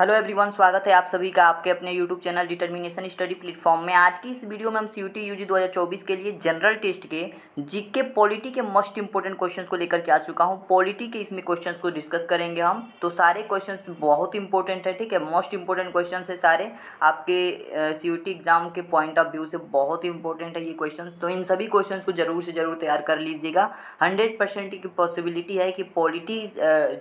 Hello everyone, स्वागत है आप सभी का आपके अपने YouTube channel determination study platform में। आज की इस वीडियो में हम सीयूटी यूजी 2024 के लिए जनरल टेस्ट के जीके पॉलिटी के मोस्ट इंपोर्टेंट क्वेश्चंस को लेकर के आ चुका हूं। पॉलिटी के इसमें क्वेश्चंस को डिस्कस करेंगे हम। तो सारे क्वेश्चंस बहुत इंपॉर्टेंट है, ठीक है। मोस्ट इंपॉर्टेंट क्वेश्चन है सारे, आपके सीयूटी एग्जाम के पॉइंट ऑफ व्यू से बहुत इंपॉर्टेंट है ये क्वेश्चन। तो इन सभी क्वेश्चन को जरूर से जरूर तैयार कर लीजिएगा। 100% की पॉसिबिलिटी है कि पॉलिटी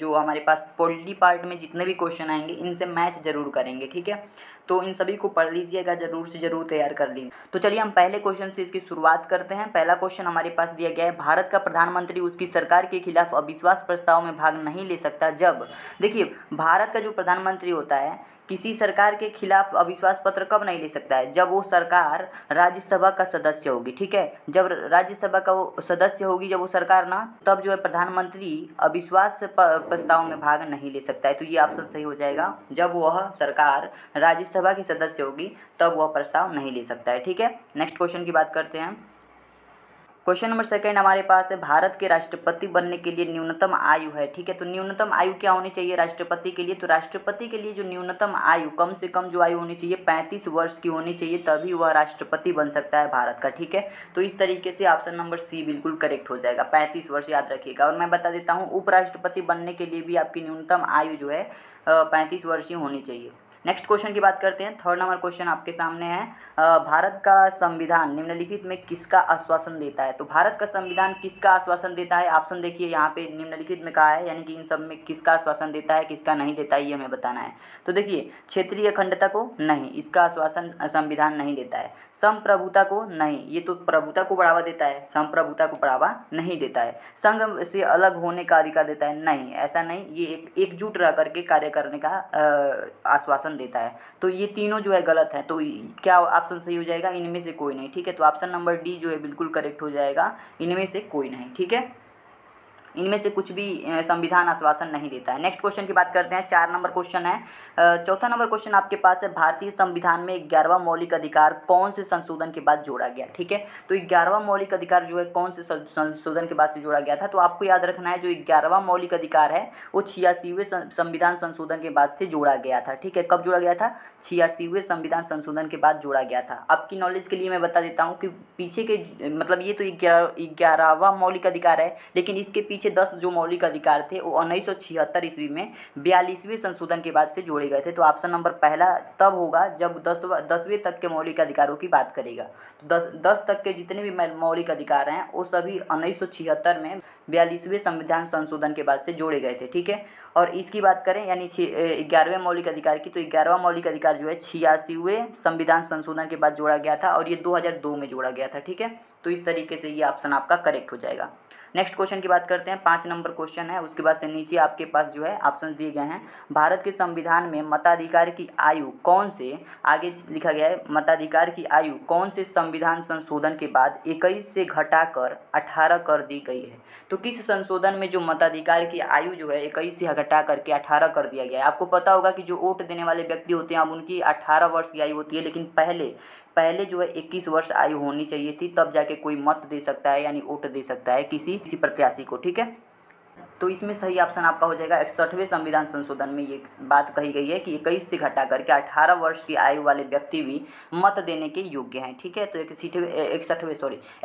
जो हमारे पास पॉलिटी पार्ट में जितने भी क्वेश्चन आएंगे इनसे मैच जरूर करेंगे, ठीक है। तो इन सभी को पढ़ लीजिएगा, जरूर से जरूर तैयार कर लीजिए। तो चलिए हम पहले क्वेश्चन से इसकी शुरुआत करते हैं। पहला क्वेश्चन हमारे पास दिया गया है, भारत का प्रधानमंत्री उसकी सरकार के खिलाफ अविश्वास प्रस्ताव में भाग नहीं ले सकता जब। देखिए, भारत का जो प्रधानमंत्री होता है किसी सरकार के खिलाफ अविश्वास पत्र कब नहीं ले सकता है, जब वो सरकार राज्यसभा का सदस्य होगी, ठीक है। जब राज्यसभा का वो सदस्य होगी, जब वो सरकार ना, तब जो है प्रधानमंत्री अविश्वास प्रस्ताव में भाग नहीं ले सकता है। तो ये ऑप्शन सही हो जाएगा, जब वह सरकार राज्यसभा की सदस्य होगी तब वह प्रस्ताव नहीं ले सकता है, ठीक है। नेक्स्ट क्वेश्चन की बात करते हैं। क्वेश्चन नंबर सेकंड हमारे पास है, भारत के राष्ट्रपति बनने के लिए न्यूनतम आयु है, ठीक है। तो न्यूनतम आयु क्या होनी चाहिए राष्ट्रपति के लिए? तो राष्ट्रपति के लिए जो न्यूनतम आयु, कम से कम जो आयु होनी चाहिए 35 वर्ष की होनी चाहिए, तभी वह राष्ट्रपति बन सकता है भारत का, ठीक है। तो इस तरीके से ऑप्शन नंबर सी बिल्कुल करेक्ट हो जाएगा, 35 वर्ष याद रखिएगा। और मैं बता देता हूँ, उपराष्ट्रपति बनने के लिए भी आपकी न्यूनतम आयु जो है 35 वर्ष ही होनी चाहिए। नेक्स्ट क्वेश्चन की बात करते हैं। थर्ड नंबर क्वेश्चन आपके सामने है, भारत का संविधान निम्नलिखित में किसका आश्वासन देता है? तो भारत का संविधान किसका आश्वासन देता है? ऑप्शन देखिए, यहाँ पे निम्नलिखित में कहा है, यानी कि इन सब में किसका आश्वासन देता है किसका नहीं देता है ये हमें बताना है। तो देखिए, क्षेत्रीय अखंडता को नहीं, इसका आश्वासन संविधान नहीं देता है। संप्रभुता को नहीं, ये तो प्रभुता को बढ़ावा देता है, संप्रभुता को बढ़ावा नहीं देता है। संघ से अलग होने का अधिकार देता है, नहीं, ऐसा नहीं, ये एकजुट रह करके कार्य करने का आश्वासन देता है। तो ये तीनों जो है गलत है। तो क्या ऑप्शन सही हो जाएगा? इनमें से कोई नहीं, ठीक है। तो ऑप्शन नंबर डी जो है बिल्कुल करेक्ट हो जाएगा, इनमें से कोई नहीं, ठीक है। इनमें से कुछ भी संविधान आश्वासन नहीं देता है। नेक्स्ट क्वेश्चन की बात करते हैं। चार नंबर क्वेश्चन है, चौथा नंबर क्वेश्चन आपके पास है, भारतीय संविधान में 11वां मौलिक अधिकार कौन से संशोधन के बाद जोड़ा गया, ठीक है। तो 11वां मौलिक अधिकार जो है कौन से संशोधन के बाद से जोड़ा गया था? तो आपको याद रखना है, जो 11वां मौलिक अधिकार है वो 86वें संविधान संशोधन के बाद से जोड़ा गया था, ठीक है। कब जोड़ा गया था? 86वें संविधान संशोधन के बाद जोड़ा गया था। आपकी नॉलेज के लिए मैं बता देता हूँ कि पीछे के मतलब ये तो 11वां मौलिक अधिकार है, लेकिन इसके पीछे 10 जो मौलिक अधिकार थे वो 1976 ईस्वी में 42वें संशोधन के बाद से जोड़े गए थे। तो ऑप्शन नंबर पहला तब होगा जब 10वें तक के मौलिक अधिकारों की बात करेगा। तो 10 तक के जितने भी मौलिक अधिकार हैं वो सभी 1976 में 42वें संविधान संशोधन के बाद से जोड़े गए थे, ठीक है। और इसकी बात करें यानी 11वें मौलिक अधिकार की, तो 11वां मौलिक अधिकार जो है 86वें संविधान संशोधन के बाद जोड़ा गया था और ये 2002 में जोड़ा गया था, ठीक है। तो इस तरीके से ये ऑप्शन आपका करेक्ट हो जाएगा। नेक्स्ट क्वेश्चन की बात करते हैं। 5 नंबर क्वेश्चन है, उसके बाद से नीचे आपके पास जो है ऑप्शन दिए गए हैं, भारत के संविधान में मताधिकार की आयु कौन से, आगे लिखा गया है मताधिकार की आयु कौन से संविधान संशोधन के बाद 21 से घटाकर 18 कर दी गई है। तो किस संशोधन में जो मताधिकार की आयु जो है 21 से घटा करके 18 कर दिया गया है? आपको पता होगा कि जो वोट देने वाले व्यक्ति होते हैं अब उनकी 18 वर्ष की आयु होती है, लेकिन पहले जो है 21 वर्ष आयु होनी चाहिए थी, तब जाके कोई मत दे सकता है यानी वोट दे सकता है किसी प्रत्याशी को, ठीक है। तो इसमें सही ऑप्शन आपका हो जाएगा 61वें संविधान संशोधन में ये बात कही गई है कि 21 से घटा करके 18 वर्ष की आयु वाले व्यक्ति भी मत देने के योग्य हैं, ठीक है। तो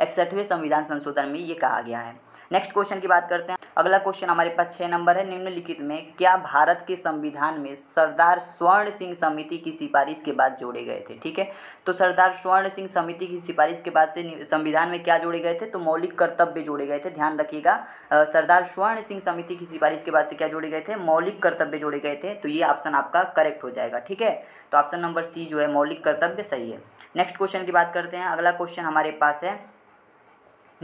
61वें संविधान संशोधन में ये कहा गया है। नेक्स्ट क्वेश्चन की बात करते हैं। अगला क्वेश्चन हमारे पास 6 नंबर है, निम्नलिखित में क्या भारत के संविधान में सरदार स्वर्ण सिंह समिति की सिफारिश के बाद जोड़े गए थे, ठीक है। तो सरदार स्वर्ण सिंह समिति की सिफारिश के बाद से संविधान में क्या जोड़े गए थे? तो मौलिक कर्तव्य जोड़े गए थे, ध्यान रखिएगा। सरदार स्वर्ण सिंह समिति की सिफारिश के बाद से क्या जोड़े गए थे? मौलिक कर्तव्य जोड़े गए थे। तो ये ऑप्शन आपका करेक्ट हो जाएगा, ठीक है। तो ऑप्शन नंबर सी जो है मौलिक कर्तव्य सही है। नेक्स्ट क्वेश्चन की बात करते हैं। अगला क्वेश्चन हमारे पास है,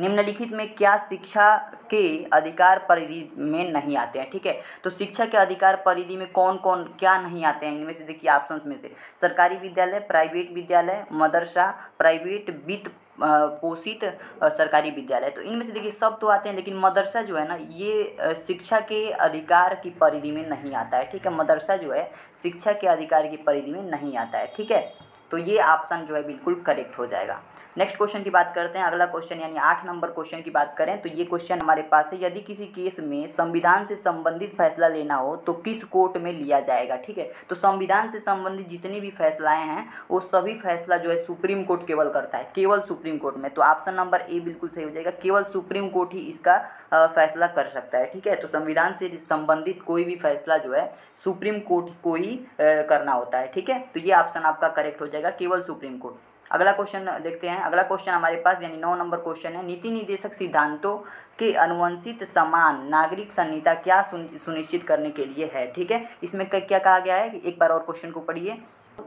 निम्नलिखित में क्या शिक्षा के अधिकार परिधि में नहीं आते हैं, ठीक है। तो शिक्षा के अधिकार परिधि में कौन कौन क्या नहीं आते हैं, इनमें से देखिए ऑप्शंस में से, सरकारी विद्यालय, प्राइवेट विद्यालय, मदरसा, प्राइवेट वित्त पोषित सरकारी विद्यालय। तो इनमें से देखिए सब तो आते हैं, लेकिन मदरसा जो है ना, ये शिक्षा के अधिकार की परिधि में नहीं आता है, ठीक है। मदरसा जो है शिक्षा के अधिकार की परिधि में नहीं आता है, ठीक है। तो ये ऑप्शन जो है बिल्कुल करेक्ट हो जाएगा। नेक्स्ट क्वेश्चन की बात करते हैं। अगला क्वेश्चन यानी 8 नंबर क्वेश्चन की बात करें तो ये क्वेश्चन हमारे पास है, यदि किसी केस में संविधान से संबंधित फैसला लेना हो तो किस कोर्ट में लिया जाएगा। ठीक है, तो संविधान से संबंधित जितने भी फैसलाएं हैं वो सभी फैसला जो है सुप्रीम कोर्ट केवल करता है, केवल सुप्रीम कोर्ट में। तो ऑप्शन नंबर ए बिल्कुल सही हो जाएगा, केवल सुप्रीम कोर्ट ही इसका फैसला कर सकता है। ठीक है, तो संविधान से संबंधित कोई भी फैसला जो है सुप्रीम कोर्ट को ही करना होता है। ठीक है, तो ये ऑप्शन आपका करेक्ट हो जाएगा, केवल सुप्रीम कोर्ट। अगला क्वेश्चन देखते हैं। अगला क्वेश्चन हमारे पास यानी 9 नंबर क्वेश्चन है, नीति निदेशक सिद्धांतों के अनुवंशित समान नागरिक संहिता क्या सुनिश्चित करने के लिए है। ठीक है, इसमें क्या कहा गया है, एक बार और क्वेश्चन को पढ़िए।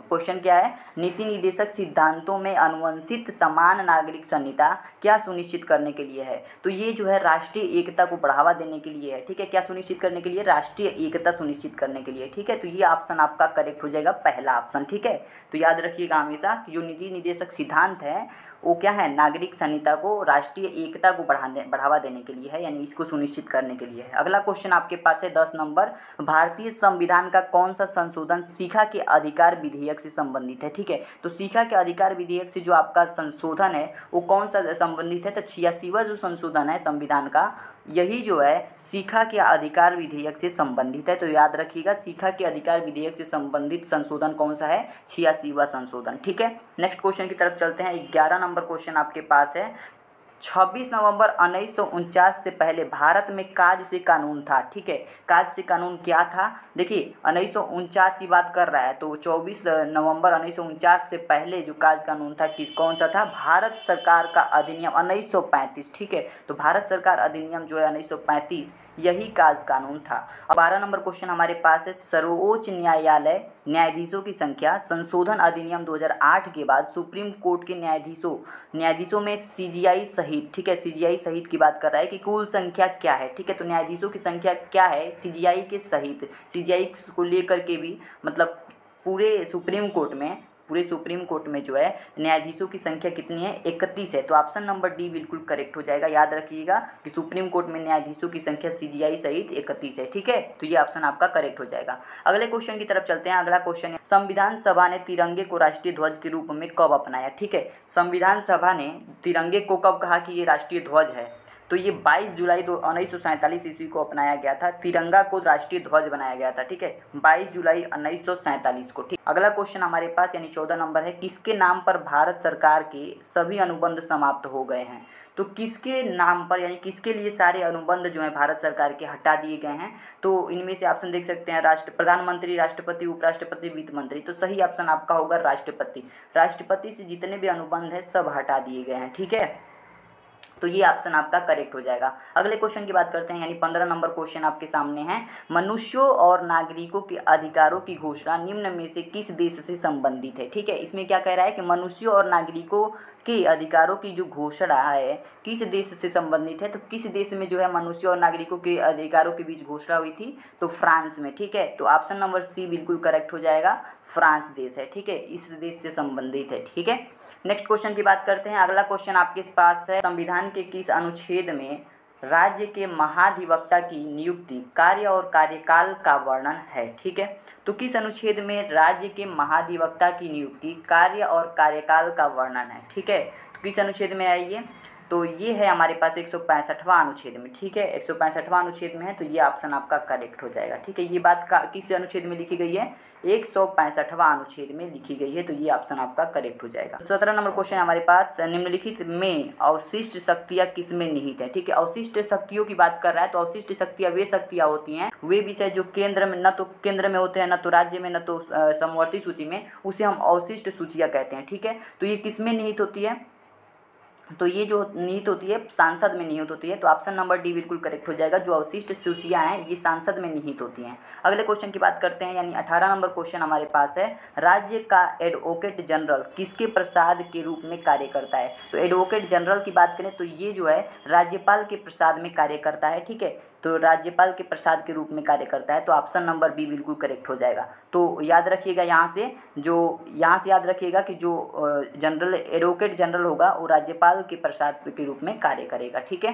क्वेश्चन क्या है, नीति निदेशक सिद्धांतों में अनुवंशित समान नागरिक संहिता क्या सुनिश्चित करने के लिए है। तो ये जो है राष्ट्रीय एकता को बढ़ावा देने के लिए है। ठीक है, क्या सुनिश्चित करने के लिए, राष्ट्रीय एकता सुनिश्चित करने के लिए। ठीक है, तो ये ऑप्शन आपका करेक्ट हो जाएगा, पहला ऑप्शन। ठीक है, तो याद रखिएगा हमेशा कि जो नीति निदेशक सिद्धांत है वो क्या है, नागरिक संहिता को, राष्ट्रीय एकता को बढ़ावा देने के लिए है, यानी इसको सुनिश्चित करने के लिए है। अगला क्वेश्चन आपके पास है 10 नंबर, भारतीय संविधान का कौन सा संशोधन शिक्षा के अधिकार विधेयक से संबंधित है। ठीक है, तो शिक्षा के अधिकार विधेयक से जो आपका संशोधन है वो कौन सा संबंधित है, तो 86वां जो संशोधन है संविधान का, यही जो है शिक्षा के अधिकार विधेयक से संबंधित है। तो याद रखिएगा, शिक्षा के अधिकार विधेयक से संबंधित संशोधन कौन सा है, 86वां संशोधन। ठीक है, नेक्स्ट क्वेश्चन की तरफ चलते हैं। 11 नंबर क्वेश्चन आपके पास है, 26 नवंबर 1949 से पहले भारत में काज से कानून था। ठीक है, काज से कानून क्या था, देखिए 1949 की बात कर रहा है, तो 24 नवंबर 1949 से पहले जो काज कानून था कि कौन सा था, भारत सरकार का अधिनियम 1935। ठीक है, तो भारत सरकार अधिनियम जो है 1935 यही काज कानून था। अब 12 नंबर क्वेश्चन हमारे पास है, सर्वोच्च न्यायालय न्यायाधीशों की संख्या संशोधन अधिनियम 2008 के बाद सुप्रीम कोर्ट के न्यायाधीशों में सीजीआई सहित, ठीक है सीजीआई सहित की बात कर रहा है कि कुल संख्या क्या है। ठीक है, तो न्यायाधीशों की संख्या क्या है सीजीआई के सहित, सीजीआई को लेकर के भी, मतलब पूरे सुप्रीम कोर्ट में जो है न्यायाधीशों की संख्या कितनी है, 31 है। तो ऑप्शन नंबर डी बिल्कुल करेक्ट हो जाएगा। याद रखिएगा कि सुप्रीम कोर्ट में न्यायाधीशों की संख्या सीजीआई सहित 31 है। ठीक है, तो ये ऑप्शन आपका करेक्ट हो जाएगा। अगले क्वेश्चन की तरफ चलते हैं। अगला क्वेश्चन है, संविधान सभा ने तिरंगे को राष्ट्रीय ध्वज के रूप में कब अपनाया। ठीक है, संविधान सभा ने तिरंगे को कब कहा कि ये राष्ट्रीय ध्वज है, तो ये 22 जुलाई 1947 ईस्वी को अपनाया गया था, तिरंगा को राष्ट्रीय ध्वज बनाया गया था। ठीक है, 22 जुलाई 1947 को। ठीक, अगला क्वेश्चन हमारे पास यानी 14 नंबर है, किसके नाम पर भारत सरकार के सभी अनुबंध समाप्त हो गए हैं। तो किसके नाम पर यानी किसके लिए सारे अनुबंध जो हैं भारत सरकार के हटा दिए गए हैं, तो इनमें से ऑप्शन देख सकते हैं, प्रधानमंत्री, राष्ट्रपति, उपराष्ट्रपति, वित्त मंत्री। तो सही ऑप्शन आपका होगा राष्ट्रपति। राष्ट्रपति से जितने भी अनुबंध हैं सब हटा दिए गए हैं। ठीक है, तो ये ऑप्शन आपका करेक्ट हो जाएगा। अगले क्वेश्चन की बात करते हैं, यानी 15 नंबर क्वेश्चन आपके सामने है, मनुष्यों और नागरिकों के अधिकारों की घोषणा निम्न में से किस देश से संबंधित है। ठीक है, इसमें क्या कह रहा है कि मनुष्यों और नागरिकों के अधिकारों की जो घोषणा है किस देश से संबंधित है, तो किस देश में जो है मनुष्य और नागरिकों के अधिकारों के बीच घोषणा हुई थी, तो फ्रांस में। ठीक है, तो ऑप्शन नंबर सी बिल्कुल करेक्ट हो जाएगा, फ्रांस देश है। ठीक है, इस देश से संबंधित है। ठीक है, नेक्स्ट क्वेश्चन की बात करते हैं। अगला क्वेश्चन आपके पास है, संविधान के किस अनुच्छेद में राज्य के महाधिवक्ता की नियुक्ति, कार्य और कार्यकाल का वर्णन है। ठीक है, तो किस अनुच्छेद में राज्य के महाधिवक्ता की नियुक्ति, कार्य और कार्यकाल का वर्णन है। ठीक है, तो किस अनुच्छेद में है ये, तो ये है हमारे पास 165वां अनुच्छेद में। ठीक है, 165वां अनुच्छेद में है, तो ये ऑप्शन आपका करेक्ट हो जाएगा। ठीक है, ये बात किस अनुच्छेद में लिखी गई है, 165वां अनुच्छेद में लिखी गई है, तो ये ऑप्शन आपका करेक्ट हो जाएगा। 17 नंबर क्वेश्चन हमारे पास, निम्नलिखित में अवशिष्ट शक्तियाँ किसमें निहित है। ठीक है, अवशिष्ट शक्तियों की बात कर रहा है, तो अवशिष्ट शक्तियाँ वे शक्तियाँ होती हैं, वे विषय जो केंद्र में, न तो केंद्र में होते हैं, न तो राज्य में, न तो समवर्ती सूची में, उसे हम अवशिष्ट सूचियाँ कहते हैं। ठीक है, तो ये किसमें निहित होती है, तो ये जो निहित होती है सांसद में निहित होती है। तो ऑप्शन नंबर डी बिल्कुल करेक्ट हो जाएगा, जो अवशिष्ट सूचियाँ हैं ये सांसद में निहित होती हैं। अगले क्वेश्चन की बात करते हैं, यानी 18 नंबर क्वेश्चन हमारे पास है, राज्य का एडवोकेट जनरल किसके प्रसाद के रूप में कार्य करता है। तो एडवोकेट जनरल की बात करें तो ये जो है राज्यपाल के प्रसाद में कार्य करता है। ठीक है, तो राज्यपाल के प्रसाद के रूप में कार्य करता है, तो ऑप्शन नंबर बी बिल्कुल करेक्ट हो जाएगा। तो याद रखिएगा यहाँ से याद रखिएगा कि जो एडवोकेट जनरल होगा वो राज्यपाल के प्रसाद के रूप में कार्य करेगा। ठीक है,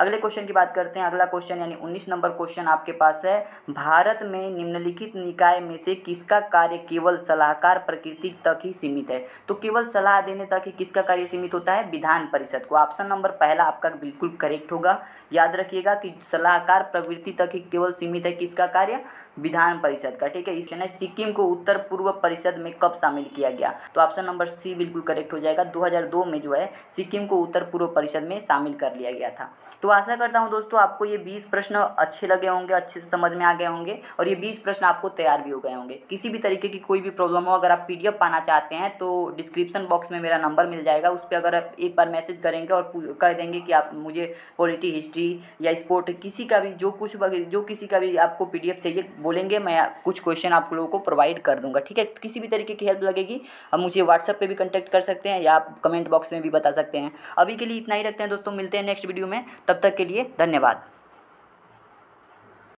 अगले क्वेश्चन की बात करते हैं। अगला क्वेश्चन यानी 19 नंबर क्वेश्चन आपके पास है, भारत में निम्नलिखित निकाय में से किसका कार्य केवल सलाहकार प्रकृति तक ही सीमित है। तो केवल सलाह देने तक ही किसका कार्य सीमित होता है, विधान परिषद को। ऑप्शन नंबर पहला आपका बिल्कुल करेक्ट होगा। याद रखिएगा कि सलाहकार प्रवृत्ति तक ही केवल सीमित है किसका कार्य, विधान परिषद का। ठीक है, इसलिए सिक्किम को उत्तर पूर्व परिषद में कब शामिल किया गया, तो ऑप्शन नंबर सी बिल्कुल करेक्ट हो जाएगा। 2002 में जो है सिक्किम को उत्तर पूर्व परिषद में शामिल कर लिया गया था। तो आशा करता हूं दोस्तों आपको ये 20 प्रश्न अच्छे लगे होंगे, अच्छे से समझ में आ गए होंगे और ये 20 प्रश्न आपको तैयार भी हो गए होंगे। किसी भी तरीके की कोई भी प्रॉब्लम हो, अगर आप PDF पाना चाहते हैं तो डिस्क्रिप्शन बॉक्स में मेरा नंबर मिल जाएगा, उस पर अगर आप एक बार मैसेज करेंगे और कह देंगे कि आप मुझे पॉलिटी, हिस्ट्री या स्पोर्ट किसी का भी जो किसी का भी आपको PDF चाहिए बोलेंगे, मैं कुछ क्वेश्चन आप लोगों को प्रोवाइड कर दूंगा। ठीक है, तो किसी भी तरीके की हेल्प लगेगी आप मुझे WhatsApp पे भी कांटेक्ट कर सकते हैं या आप कमेंट बॉक्स में भी बता सकते हैं। अभी के लिए इतना ही रखते हैं दोस्तों, मिलते हैं नेक्स्ट वीडियो में, तब तक के लिए धन्यवाद।